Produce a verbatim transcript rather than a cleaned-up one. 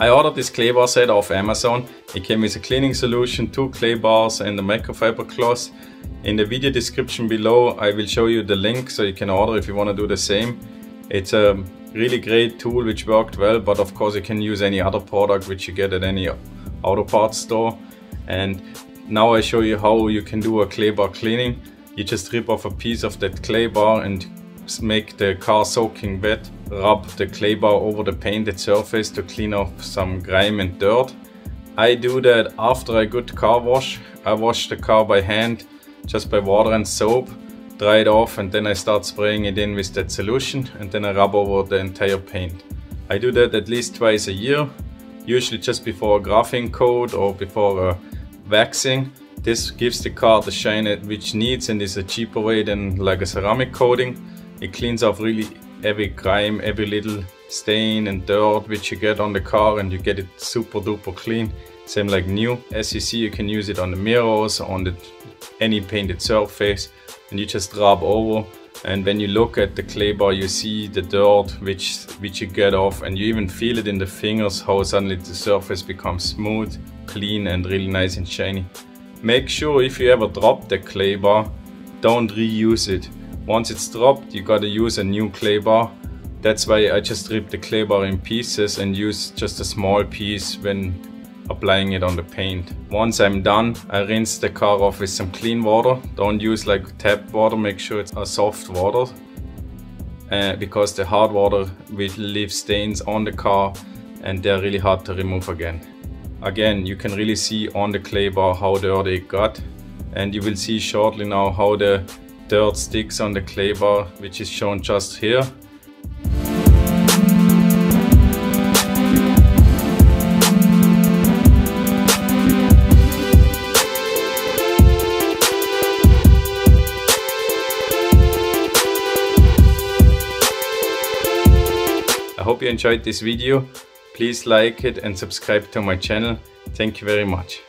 I ordered this clay bar set off Amazon. It came with a cleaning solution, two clay bars and a microfiber cloth. In the video description below I will show you the link so you can order if you want to do the same. It's a really great tool which worked well, but of course you can use any other product which you get at any auto parts store. And now I show you how you can do a clay bar cleaning. You just rip off a piece of that clay bar and make the car soaking wet, rub the clay bar over the painted surface to clean off some grime and dirt. I do that after a good car wash. I wash the car by hand, just by water and soap, dry it off, and then I start spraying it in with that solution, and then I rub over the entire paint. I do that at least twice a year, usually just before a graphing coat or before a waxing. This gives the car the shine it which needs and is a cheaper way than like a ceramic coating. It cleans off really every grime, every little stain and dirt which you get on the car, and you get it super duper clean, same like new. As you see, you can use it on the mirrors, on the any painted surface, and you just rub over, and when you look at the clay bar you see the dirt which which you get off, and you even feel it in the fingers how suddenly the surface becomes smooth, clean and really nice and shiny. Make sure if you ever drop the clay bar, don't reuse it. Once it's dropped, you gotta use a new clay bar. That's why I just rip the clay bar in pieces and use just a small piece when applying it on the paint. Once I'm done, I rinse the car off with some clean water. Don't use like tap water, make sure it's a soft water, uh, because the hard water will leave stains on the car and they're really hard to remove again. Again, you can really see on the clay bar how dirty it got, and you will see shortly now how the dirt sticks on the clay bar, which is shown just here. I hope you enjoyed this video. Please like it and subscribe to my channel. Thank you very much.